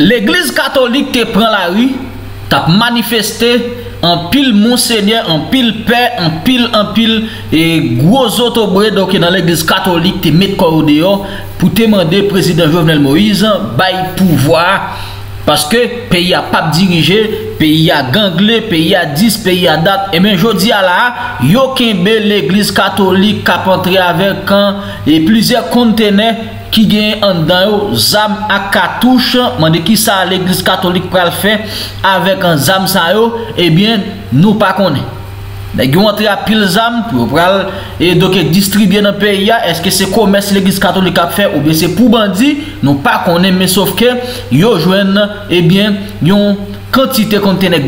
l'église catholique te prend la rue, t'as manifesté en pile monseigneur, en pile paix, en pile et gros autobré donc dans l'église catholique te met corps dehors pour demander président Jovenel Moïse bail pouvoir parce que pays a pas dirigé, pays a ganglé, pays a 10, pays a date et même jodi à la yo kembe l'église catholique cap entrer avec un et plusieurs conteneurs qui gagne en dedans ZAM à cartouche mande qui ça l'église catholique pral faire avec un ZAM ça yo et bien nous pas connaît nèg yo entre à pile ZAM pour pral et donc distribuer dans pays est-ce que c'est commerce l'église catholique a fait ou bien c'est pour bandit nous pas connaît mais sauf que yo joine et bien yon quantité conteneur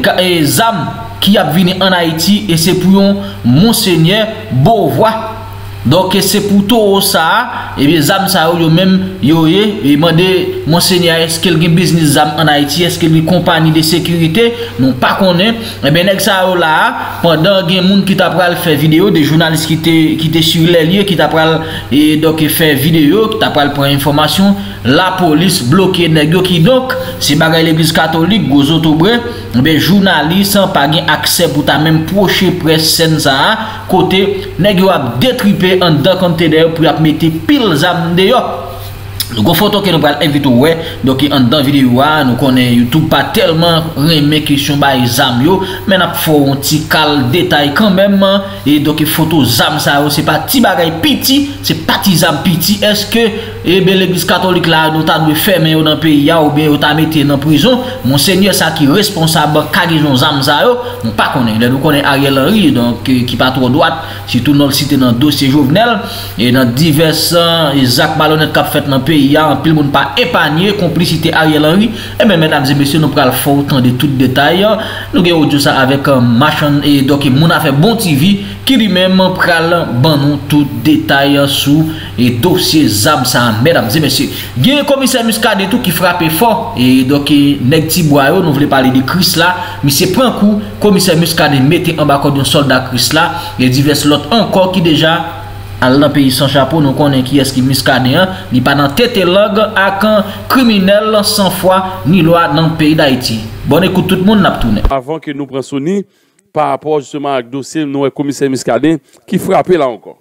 ZAM qui a venu en Haïti et c'est pour yon Monseigneur Beauvoir. Donc c'est pour tout ça et bien ZAM ça yo même yo et demander monseigneur est-ce qu'il y a business ZAM en Haïti, est-ce qu'il y a une compagnie de sécurité non pas connaît et bien nèg ça yo là pendant gen moun qui t'a pral faire vidéo des journalistes qui étaient sur les lieux qui t'a pral et donc faire vidéo qui t'a pral prendre information la police bloqué nèg yo qui donc c'est bagay l'église catholique gros autobré ben journaliste pas gen accès pour ta même proche presse scène ça côté nèg yo a détripé en dedans conteneur pour mettre pile ZAM dehors. Donc on photo que nous va inviter ouais donc en dedans vidéo nous connaît YouTube pas tellement remet question bail ZAM yo mais n'a faut un petit cal détail quand même et donc photo ZAM ça c'est pas petit bagay petit c'est pas petit ZAM petit est-ce que et bien l'église catholique là nous t'a dû fermer dans pays ou bien ou t'a mettre dans prison monseigneur ça qui responsable cargaison ZAM ça yo nous pas connaît nous connaît Ariel Henry donc qui pas trop droite surtout dans le cité dans dossier Jovenel et dans divers Jacques Ballonnette qu'a fait dans pays il y a un pile monde pas épargné complicité Ariel Henry et bien mesdames et messieurs nous pral faire autant de tout détail nous gagne audio ça avec machin et donc mon affaire bon TV qui lui-même pral ban nous tout détail sous et dossier ZAM ça mesdames et messieurs gagne commissaire Muscadet tout qui frappe fort et donc nèg ti boyo nous voulons parler de Chris là mais c'est prend coup commissaire Muscadet mettez en bas d'un soldat Chris là et divers l'autre encore qui déjà dans le pays sans chapeau, nous connaissons qui est-ce qui Muscadet, ni pas dans tête langue à un criminel sans foi ni loi dans le pays d'Haïti. Bonne écoute tout le monde, n'a tourné. Avant que nous prenions Sony, par rapport justement à dossier, nous avons commissaire Muscadet qui frappait là encore.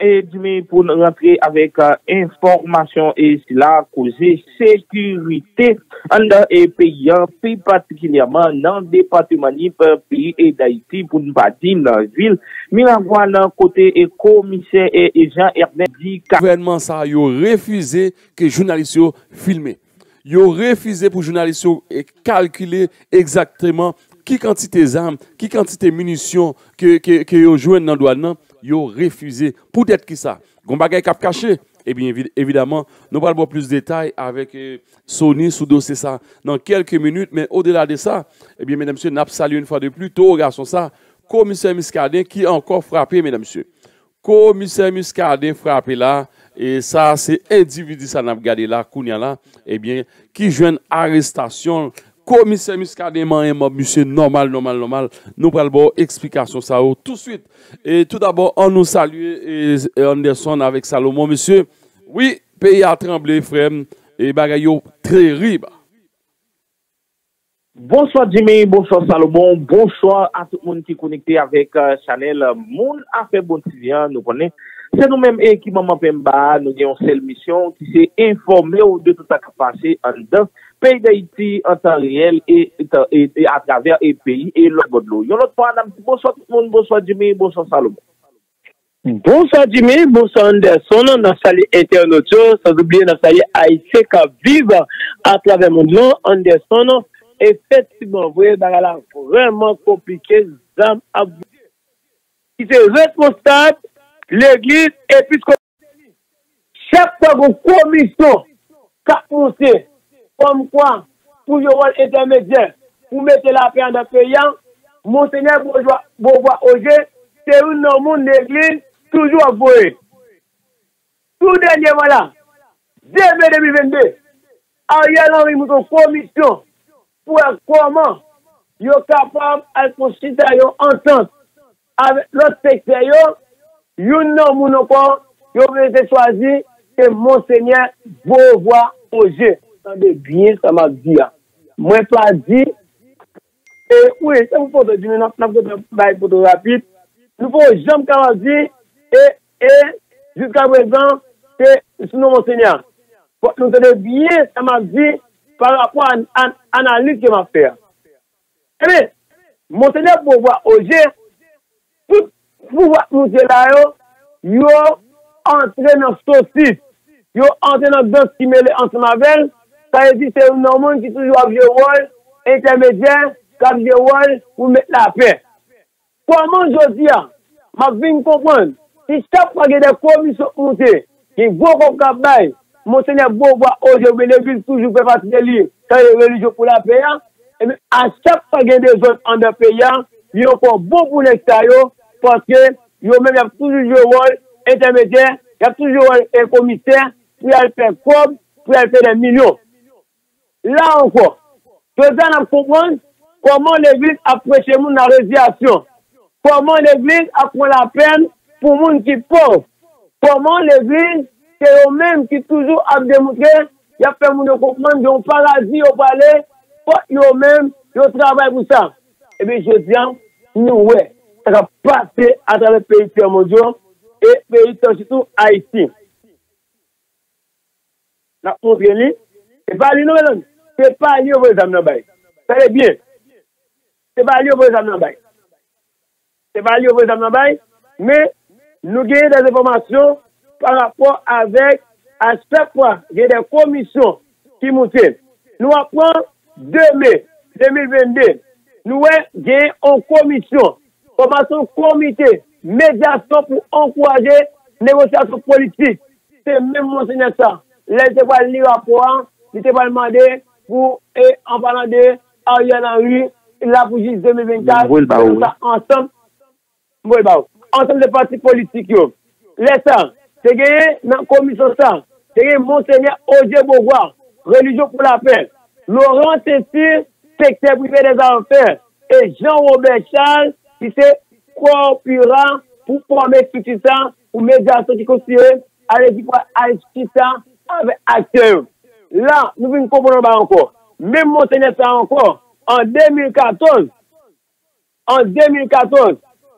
Et pour rentrer avec information et cela causer sécurité dans les pays, plus particulièrement dans le département du pays et d'Haïti, pour ne pas dire dans la ville. Mais la voie d'un côté et commissaire et Jean-Hernet dit que le gouvernement a refusé que les journalistes filment. Ils ont refusé pour les journalistes calculer exactement qui quantité d'armes, qui quantité de munitions que yo joignent dans douane, yo refusé. Peut-être qui ça. Gon bagay kap caché. Eh bien évidemment, nous parlons plus de détails avec Sony sous dossier ça dans quelques minutes, mais au-delà de ça, eh bien mesdames et messieurs, n'a pas salué une fois de plus tôt garçon ça, commissaire Muscadet qui a encore frappé mesdames et messieurs. Commissaire Muscadet frappé là et ça c'est individu ça n'a regardé là kounya là, eh bien qui joigne arrestation commissaire Muscadet, monsieur normal. Nous parlons explication ça tout de suite. Et tout d'abord, on nous salue Anderson avec Salomon, monsieur. Oui, pays a tremblé, frère, et bagayo très riba. Bonsoir Jimmy, bonsoir Salomon, bonsoir à tout le monde qui est connecté avec Chanel. Mon affaire bon quotidien, nous connaissons. C'est nous-mêmes et qui maman Pemba, nous avons une seule mission qui s'est informée de tout ce qui a passé en dedans. Pays d'Haïti en temps réel et à travers les pays et le Godlo. Yon l'autre fois, bonsoir tout le monde, bonsoir Jimmy, bonsoir Salomon. Bonsoir Jimmy, bonsoir Anderson, on a salué internautes, sans oublier on a salué Haïti qui vive à travers le monde. Anderson, effectivement, vous voyez, c'est vraiment compliqué, ZAM a voulu. Il est responsable, l'église épiscopale. Chaque fois qu'on commission, qu'a pensé comme quoi, pour le rôle intermédiaire, pour mettre la paix en pays, Monseigneur Beauvoir Ogé, c'est une norme d'église toujours avouée. Tout dernier, voilà, début 2022, Ariel Henry nous en commission pour comment il est capable de constituer une entente avec l'autre secteur, une norme encore, il a choisi, c'est Monseigneur Beauvoir Ogé, attendez bien, ça m'a dit. Moi, pas dit, et oui, ça vous faut dire, nous avons fait un photo rapide. Nous faut jamais qu'on dit, et jusqu'à présent, c'est sinon Monseigneur. Nous avons bien, ça m'a dit, par rapport à l'analyse que m'a fait. Eh bien, Monseigneur Beauvoir Ogé, tout pouvoir nous là, yo entré dans saucisse, yo entré dans danse qui mêle ensemble avec, ça veut dire c'est un homme qui toujours a un rôle intermédiaire, qui a un rôle pour mettre la paix. Comment je dis, je viens comprendre, si chaque fois qu'il y a des commissions montées, qui vont comme cabaye, Monseigneur Beauvoir Ogé, les villes toujours fait partie de lui, quand il y a une religion pour la paix, et à chaque fois qu'il y a des zones en de pays, ils ont encore beaucoup pour l'extérieur, parce que yo même y a toujours un rôle intermédiaire, y a toujours un commissaire pour aller faire comme, pour aller faire des millions. Là encore, je dois comprendre comment l'église a prêché mon la résignation, comment l'église a pris la peine pour monde qui pauvre, comment l'église c'est eux-mêmes qui toujours a démontré, y a fait mon comprendre d'un paradis au palais, pas eux-mêmes, ils travaillent pour ça. Et bien je dis, nous ouais. Ça va passer à travers le pays mondial et le pays surtout Haïti. La compagnie, c'est pas lui, non, c'est pas lui, vous avez ça va bien. C'est pas lui, vous avez c'est pas lui, vous avez mais nous avons des informations par rapport avec, à chaque fois, il y a des commissions qui montent. Nous apprenons 2 mai 2022, nous avons une commission. Formation comité, médiation pour encourager négociation politique. C'est même Monseigneur ça. Là, il va lire rapport, il va demander pour, et en parlant de Ariel Henry, là pour juste 2024, ensemble, ensemble des partis politiques. Là, ça, c'est gagné dans la commission ça. C'est gagné Monseigneur Beauvoir Ogé, religion pour la paix. Laurent Tessier, secteur privé des affaires. Et Jean-Robert Charles, qui c'est coopérant pour former tout ça, pour médiation qui considère à l'équipe avec acteurs. Là, nous ne comprenons pas encore. Même Monseigneur ça encore, en 2014,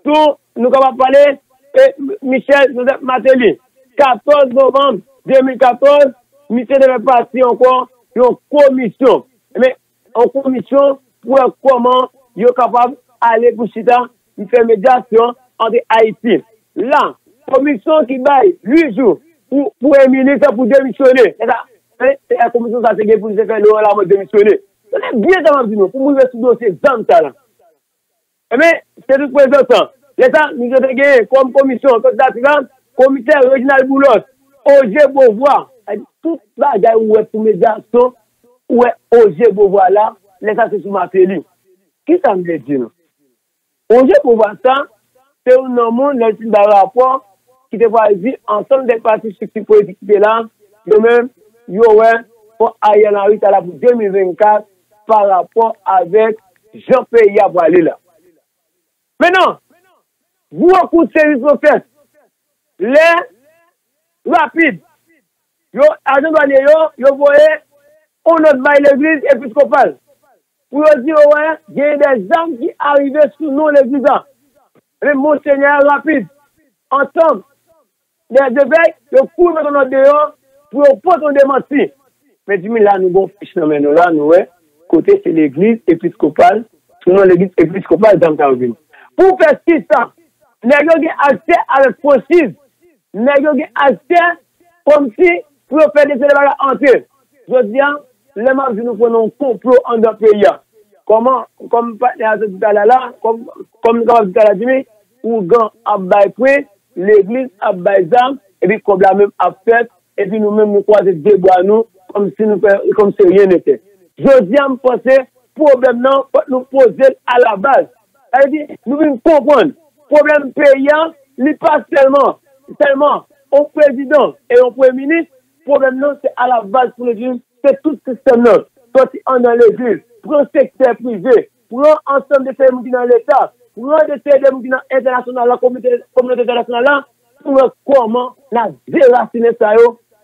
tout nous avons parlé de Michel Matéli. 14 novembre 2014, Michel devait passer encore une commission. Mais en commission pour comment il est capable aller pour Chita, il fait médiation entre Haïti. Là, commission qui baille 8 jours pour un ministre pour démissionner. C'est la commission qui a été pour faire l'eau pour démissionner. C'est bien ça, nous, pour nous sous dossier ZAM. Mais c'est tout présentant. L'État nous a gagné comme commission, comme d'Atlant, commissaire régional Boulot, Ogé Beauvoir. Tout ça, il y a une médiation où est Ogé Beauvoir là, l'État c'est sous ma télé. Qui ça me dit non? Aujourd'hui, pour voir ça, c'est un homme dans le rapport qui devrait dire ensemble des partis structures politiques là, de même, il y aura pour Ariel Henry pour 2024 par rapport avec Jean-Pierre Yabalé là. Maintenant, vous écoutez les prophètes, les rapides, yo agents douaniers, yo voyez, on note par l'église épiscopale. Pour dire, ouais, il y a des âmes qui arrivent sous nous, les visants. Mais Monseigneur rapide, ensemble, les évêques, ils courent dans notre dehors pour porter un démenti. Mais dis-moi, là, nous, bon, nous, là, nous, ouais, côté, c'est l'église épiscopale, sinon l'église épiscopale dans Carville. Pour faire ça, nous avons accès à la franchise, nous avons accès comme si pour faire des célébrations entières. Je dis, les membres nous prenons un complot en deux pays. Comment, comme nous avons dit à la dîme, ou quand l'église a baisé, et puis comme la même a fait, et puis nous-mêmes nous croisons des bois nous, comme si rien n'était. Je dis à me penser, problème non, nous poser à la base. C'est-à-dire, nous devons comprendre, problème payant, il n'est pas seulement au président et au premier ministre, problème non, c'est à la base pour le dire. C'est tout ce système-là. Sorti dans l'église, prend secteur privé, prend ensemble des cérémonies dans l'État, prend des cérémonies internationales, la communauté internationale, pour comment la déraciner ça,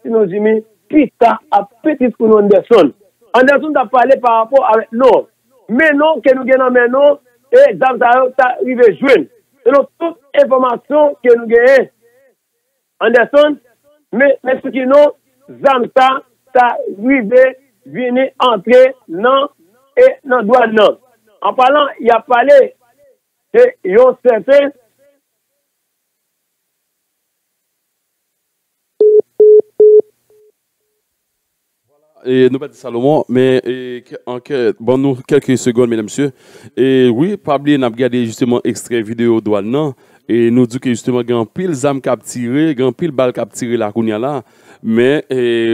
si nous disons, Pita à petit pour Anderson. Anderson a parlé par rapport à non. Mais non, que nous gagnons maintenant, et Zam Zahar est arrivé jeune. Et donc, toute information que nous gagnons, Anderson, mais ce qui non, Zam Zahar est arrivé, venu entrer dans et dans le droit de l'homme. En parlant, il a parlé de yon certain. Et nous pas de Salomon, mais en bon, nous, quelques secondes, mesdames et messieurs. Et oui, Pabli n'a regardé justement extrait vidéo douane non. Et nous dit que justement, grand pile zam cap tiré, grand pile balle cap tiré la kounya là. Mais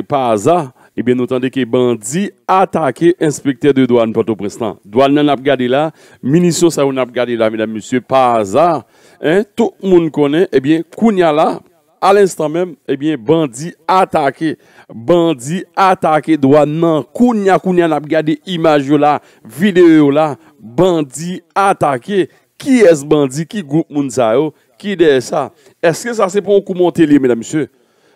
par hasard, eh bien, nous entendons que bandit attaqué inspecteur de douane Port-au-Prince. Douane n'a regardé là, munitions ça n'a regardé là, mesdames et messieurs, par hasard, hein, tout le monde connaît, eh bien, kounya là. À l'instant même, eh bien, bandit attaqué, doit non, kounya n'a regardé image là, vidéo là, bandit attaqué, qui est ce bandit, qui groupe Mounsayo, qui de ça? Est-ce que ça c'est pour un coup monter, mesdames et messieurs?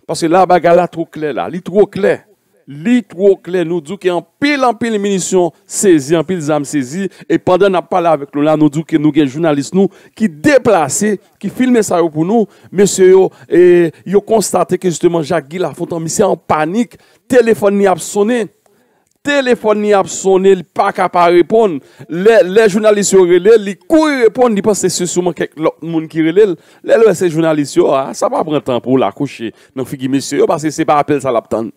Parce que là, bagala trop clair là, li trop clair, nous disons qu'en pile munitions saisies, en pile armes saisies, et pendant n'a parlé avec nous là, nous disons que nous avons journalistes nous qui déplacé, qui filmé ça pour nous, monsieur yo, et yo constaté que justement Jacques Guilafont monsieur en panique, téléphone ni a sonné, il pas capable répondre, les journalistes yo relé, li courir répondre, ils pensent c'est sûrement quelque l'autre monde qui relé, les journalistes yo, ça va prendre temps pour la coucher. Non figure monsieur parce que c'est pas appel ça l'attendre.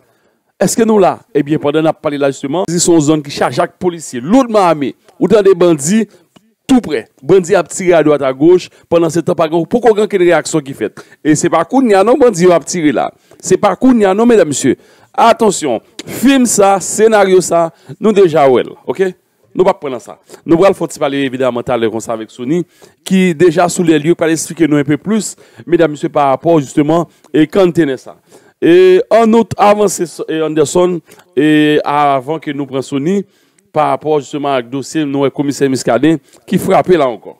Est-ce que nous là, eh bien, pendant qu'on a parlé là justement, ils sont zones qui chargent avec policiers, lourdement armés, ou dans des bandits, tout près. Bandits a tiré à droite à gauche, pendant ce temps, pourquoi il n'y a aucune réaction qui fait. Et c'est pas qu'on y a non bandits a tiré là. C'est pas qu'on y a non, mesdames et messieurs. Attention, film ça, scénario ça, nous déjà ouel, ok? Nous ne pas prendre ça. Nous allons parler évidemment comme ça avec Sony, qui déjà sous les lieux, pour expliquer nous un peu plus, mesdames et messieurs, par rapport justement, et quand tenez ça. Et en autre avancée, Anderson, et avant que nous prenions Sony, par rapport justement au dossier, nous avons commissaire Miscadin, qui frappait là encore.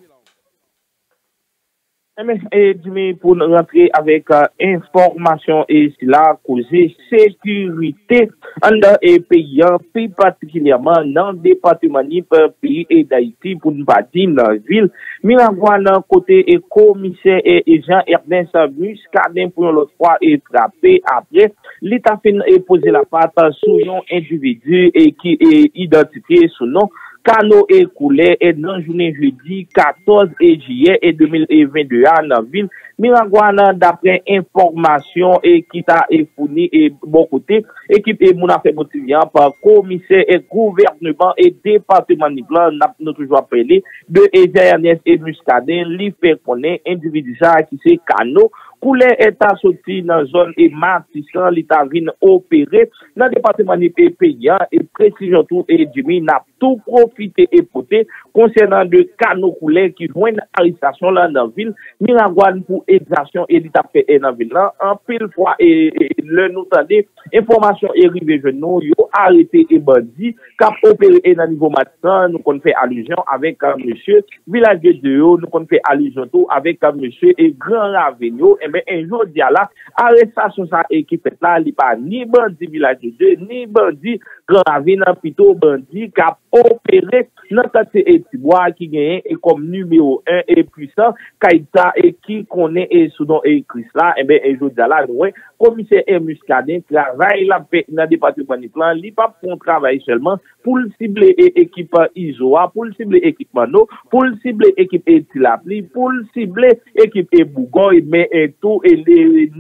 Et pour rentrer avec information et cela causé sécurité dans les pays, plus particulièrement dans le département du pays et d'Haïti, pour ne pas dire dans la ville. Miravoine, côté et commissaire et Jean-Hernet Muscadin pour l'autre fois et frappé après. L'État fait poser la patte sur un individu et qui est identifié sous nom Kano Koule et dans la journée jeudi 14 juillet 2022 à la ville Miragouana, d'après information et qui t'a fourni et bon côté équipe et mon affaire quotidien par commissaire et gouvernement et département de plan n'a toujours appelé de Jean-Hernet et Muscadin li fait connaître individu ça qui c'est Kano Koule est sorti dans la zone et Martissan l'état vient opérer dans le département des paysan et précision tout et Jimmy n'a tout profité et poté concernant de Kano Koule qui joint l'arrestation dans la ville Miragouane pour exaction et l'état fait dans la ville là en pile fois et le nous tendez information et rive genou yo arrêté et bandit cap opéré dans niveau matin nous qu'on fait allusion avec monsieur village de Deo nous qu'on fait allusion tout avec monsieur et grand Ravigno. Mais un jour, il y a là, arrestation ça et qui fait là, il n'y a pas ni bandit village de Dieu, ni bandit grand ravine, plutôt bandit qui a opéré dans Tate et Tibois qui gagne et comme numéro 1 et puissant, Kaïta et qui connaît et Soudan et Chris là, et bien un jour, il y a là, ouais, commissaire et Muscadin, travaille la paix dans le département du plan, il n'y a pas pour travail seulement pour le cibler équipe Isoa, pour le cibler équipe Mano, pour le cibler équipe Tilapli, pour le cibler équipe Bougoy, mais tout et les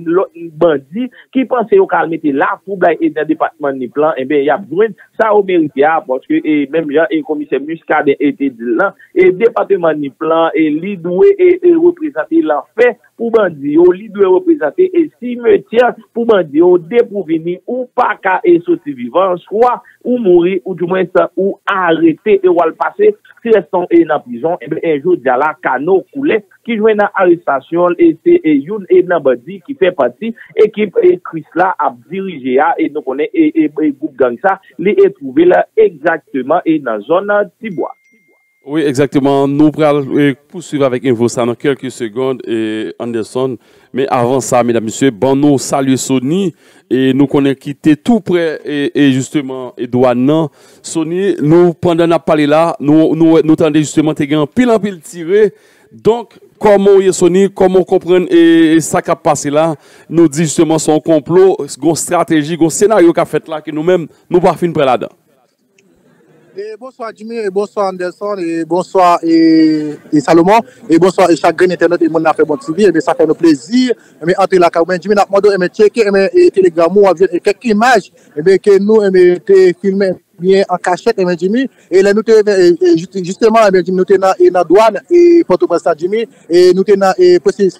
bandits qui pensaient au calme là pour et dans le département du plan et bien il y a besoin ça au mérite parce que et même là et commissaire Muscadin était là et département du plan et lui doit et représenter l'enfer pour bandits au lui doit représenter et cimetière pour bandits au dépourvu ou pas qu'à et sortir vivant soit ou mourir ou du moins ça ou arrêter et ou le passer si restant et dans prison et bien un jour la Kano Koule qui joue dans l'arrestation et c'est Youn et Nabadi qui fait partie équipe et Chris là a dirigé et nous connaît et groupe gang ça les trouvé là exactement et dans zone Tibois. Oui, exactement. Nous allons poursuivre avec Info ça dans quelques secondes, et Anderson. Mais avant ça, mesdames et messieurs, bon, nous saluons Sony et nous connaissons quitté tout près et justement Edouard non. Sony, nous, pendant qu'on a parlé là, nous tendons justement pile en pile tiré. Donc, comment est Sony, comment comprendre et ça qui a passé là, nous dit justement son complot, son stratégie, son scénario qu'a fait là, que nous-mêmes, nous ne pouvons pas là-dedans. Et bonsoir Jimmy, et bonsoir Anderson, et bonsoir et Salomon, et bonsoir et chaque internaute et mon affaire bon TV, et bien ça fait nos plaisir, mais entre la caméra, Jimmy n'a pas demandé, mais checker, et Telegram, et quelques images, et bien que nous, et bien filmé bien en cachette, et bien Jimmy, et là nous justement, et bien Jimmy, nous tenons dans douane, et Port-au-Prince Jimmy, et nous tenons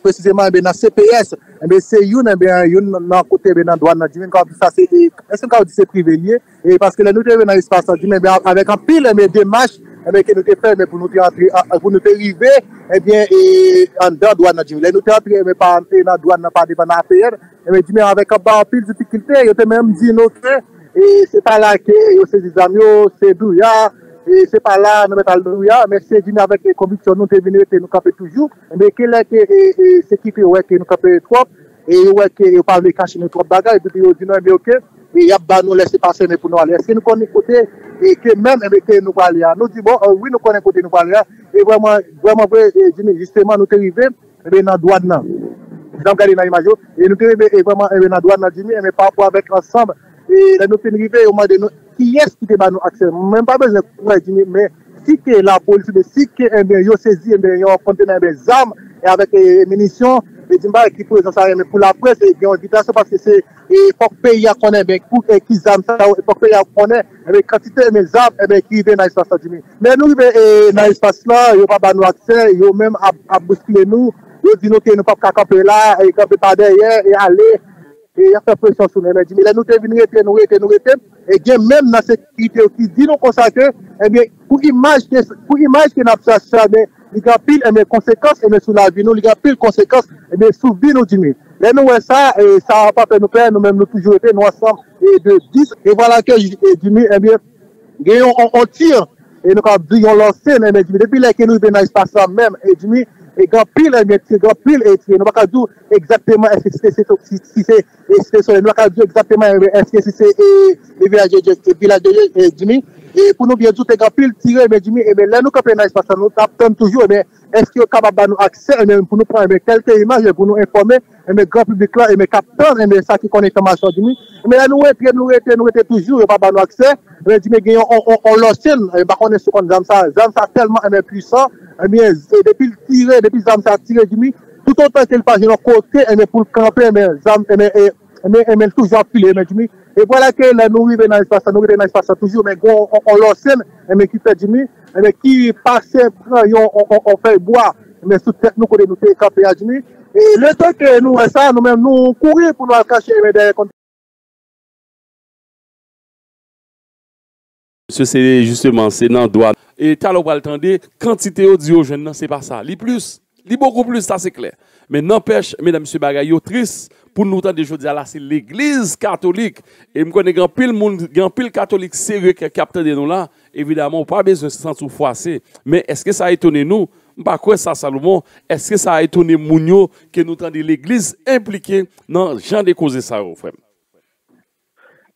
précisément, et bien dans CPS, et bien c'est une, et bien une dans côté, et bien dans douane, Jimmy, quand ça c'est, est-ce qu'on dit c'est privé, et parce que là nous tenons dans l'espace Jimmy, avec un pile de matchs que nous avons fait pour nous arriver et bien en dehors de la douane. Nous avons fait par la douane, par l'APR, avec un pile de difficulté. Nous avons même dit que c'est pas là que c'est des amis, c'est douillard, c'est pas là, nous mettons le douillard, mais c'est avec les convictions, nous devons nous camper toujours. Mais quelle est la sécurité que nous camper trop et nous parlons de cacher nos trop bagages et puis nous disons que ok. Il y a pas nous laisser passer mais pour nous aller. Est-ce que nous connaissons côté et que même que nous parler là. Nous disons bon oui nous connaissons côté nous parler là et vraiment justement nous arrivés ben dans douane là. Donc regardez dans l'image et nous arrivés et vraiment dans douane là Jimmy mais par rapport avec ensemble et nous arrivés au moment de nous qui est-ce qui débat nous accès même pas besoin de Jimmy mais si que la police mais si que yo saisi yo contenant des armes et avec munitions qui présente ça mais pour la presse et bien invitation parce que c'est pour pays à connaître bien pour qui zam ça pour pays à connaître avec quantité mais zam et bien qui vient dans l'espace mais nous dans l'espace là il pas nous accès il même à bousculer nous il dit nous que nous pas camper là et camper par derrière et aller et faire pression sur nous mais dit là nous venir et bien même dans sécurité qui dit nous comme ça que et bien pour image que n'a pas ça il y a pile et mes conséquences et mes sous la vie nous il y a pile conséquences et mes sous vie nous Jimmy là nous ça et ça va pas nous faire nous même nous toujours été nous ensemble et de 10 et voilà que Jimmy et bien gagnons on tire et nous avons lancé mais Jimmy depuis là que nous venons pas ça même et Jimmy et grand pile et bien grand pile et nous pas dire exactement est-ce que c'est nous pas dire exactement est-ce que c'est le village de Jimmy. Et pour nous bien tout est capable tirer mais Jimmy et bien là nous capable parce que nous t'attendons toujours mais est-ce qu'il est capable nous accès pour nous prendre quelques images pour nous informer mais grand public là mais capteur mais ça qui connaît information Jimmy mais là nous était toujours pas nous accès mais Jimmy gagnons on l'ancienne par contre sur zam ça tellement puissant bien depuis zam ça tirer Jimmy tout autant qu'elle passe de notre côté mais pour camper mais zam mais toujours pilé mais Jimmy. Et voilà que là, nous arrivons dans l'espace, toujours, mais on l'enseigne, mais qui fait Jimmy, mais qui passe, on fait boire, mais sous tête, nous connaissons les campés à Jimmy. Et le temps que nous, ça, nous-mêmes, nous courir pour nous cacher, mais derrière. Monsieur, c'est justement, c'est dans le droit. Et t'as l'entendez, quantité audio, je ne sais pas ça. Les plus, les beaucoup plus, ça c'est clair. Mais n'empêche, mesdames, messieurs, bagaille, triste. Pour nous entendre aujourd'hui, là, c'est l'église catholique. Et je connais grand pile monde, grand pile catholique sérieux qui capte de nous là. Évidemment, pas besoin de se sentir froissé. Mais est-ce que ça a étonné nous? Pas quoi ça, Salomon? Est-ce que ça a étonné Mounio que nous entendons l'église impliquée dans le genre de causes ça, frère?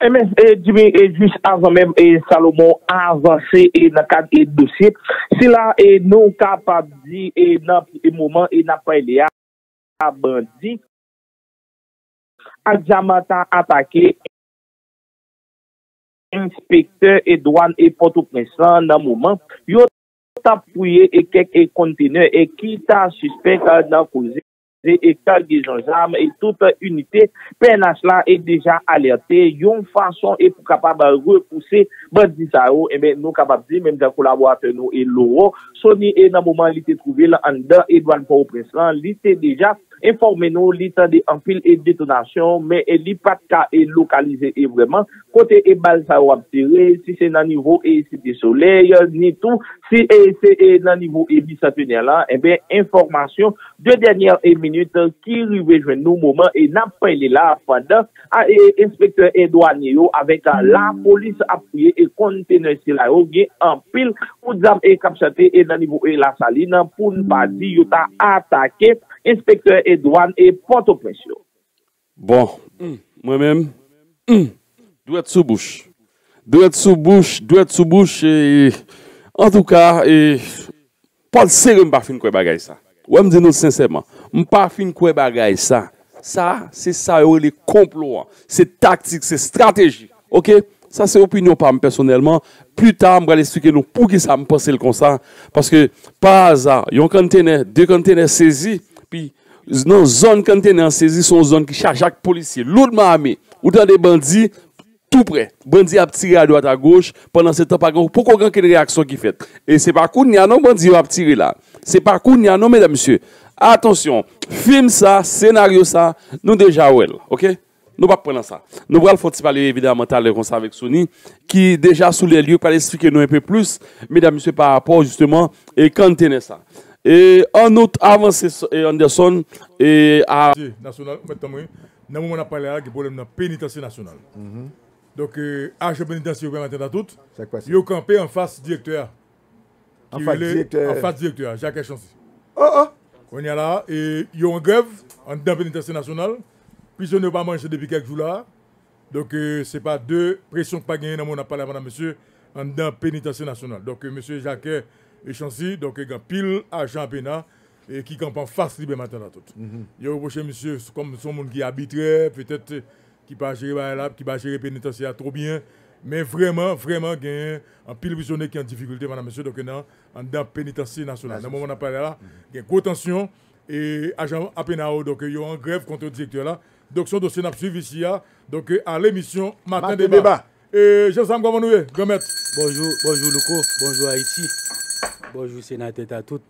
Eh bien, Jimmy, juste avant même, Salomon a avancé dans le cadre du dossier. Si là, nous capables de dire, dans le moment, il n'a pas été abandonné. Adjamata attaqué inspecteur et douane et Port-au-Prince dans le moment. Ils ont appuyé et quelques conteneurs et qui t'a suspect dans causé et cargaison d'armes et toute unité PNH là est déjà alerté. Une façon et pour capable repousser bandit ça et ben nous capable dire même des collaborateurs nous et Laurent Sony et dans le moment il était trouvé là en dedans et douane Port-au-Prince là il était déjà informé nous, il y en pile et détonation, mais il n'y a pas de localiser et vraiment, côté et balle ça va tirer, si c'est dans le niveau et c'est du soleil, ni tout, si c'est dans le niveau et bicentenaire là, eh bien, information de dernière minute qui arrive joindre nous moment et n'a pas été là pendant, inspecteur et douanier avec la police appuyée et conteneur si là, en pile, pour ZAM et capchaté et dans le niveau et la saline, pour ne pas dire, il a attaqué inspecteur et douane et Port-au-Prince. Bon, moi-même, doit être sous bouche. Doit être sous bouche. Et, en tout cas, pas sérieux, je ne pas fin quoi bagay ça. Ouais, me dis nous sincèrement, je ne pas fin quoi bagay ça. Ça, c'est ça, les complots, c'est tactique, c'est stratégie. OK? Ça, c'est opinion par moi personnellement. Plus tard, je vais expliquer nous pour qui ça me passe le constat. Parce que, par hasard, il y a un conteneur, deux conteneurs saisis. Puis, nos zones conteneurs saisies sont zones qui chargent chaque policier, lourdement armé, ou dans des bandits, tout près. Bandits à tirer à droite, à gauche, pendant ce temps, pourquoi il y a une réaction qui fait. Et c'est par coup, il y a non bandits à tirer là. C'est par coup, il y a non, mesdames, messieurs. Attention, film ça, scénario ça, nous déjà, ouais, OK? Nous ne pouvons pas prendre ça. Nous allons parler évidemment avec Sony, qui déjà sous les lieux, pour expliquer nous un peu plus, mesdames et messieurs, par rapport justement, et quand tenez ça. Et en autre avancée, Anderson, et à. National, maintenant, nous avons parlé de problème de la pénitentiaire nationale. Donc, âge pénitentiaire, vous avez tout. Vous campez en face directeur. En face directeur, Jacques Chancy. On est là, et il y a une grève en pénitentiaire nationale. Puisque on n'a pas mangé depuis quelques jours là, donc ce n'est pas deux pressions que pas gagné dans mon appareil, madame, monsieur, en dans pénitentiaire nationale. Donc monsieur Jacques et Chancy, donc il y a pile agent pénal et qui campe en face libre matin à tout. Il y a reproché monsieur comme son monde qui habiterait, peut-être qui pas gérer là, qui pas gérer pénitentiaire trop bien, mais vraiment gagné en pile prisonnier qui en difficulté, madame, monsieur, donc en dans pénitentiaire nationale. Dans mon appareil là, il y a une tension et agent pénal donc il y a en grève contre le directeur là. Donc, son dossier n'a pas suivi ici, donc à l'émission Matin Débat. Et Jean-Sam, comment nous est, grand maître? Bonjour, bonjour Louko, bonjour Haïti, bonjour sénateur à toutes.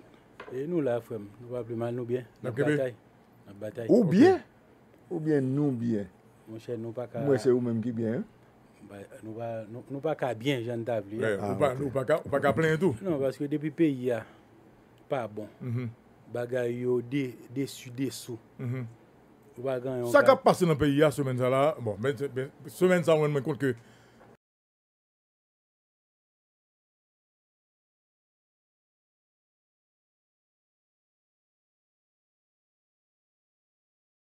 Et nous là, frère, nous va plus mal, nous bien. La bataille. Ou bien nous bien. Mon cher, nous pas qu'à. Moi, c'est vous-même qui bien. Nous pas qu'à bien, Jean Davli. Nous pas qu'à plein tout. Non, parce que depuis le pays, pas bon. Bagaille, dessus, dessous. Ça qui a passé dans le pays, la semaine, là, bon, semaine, ça, on me compte que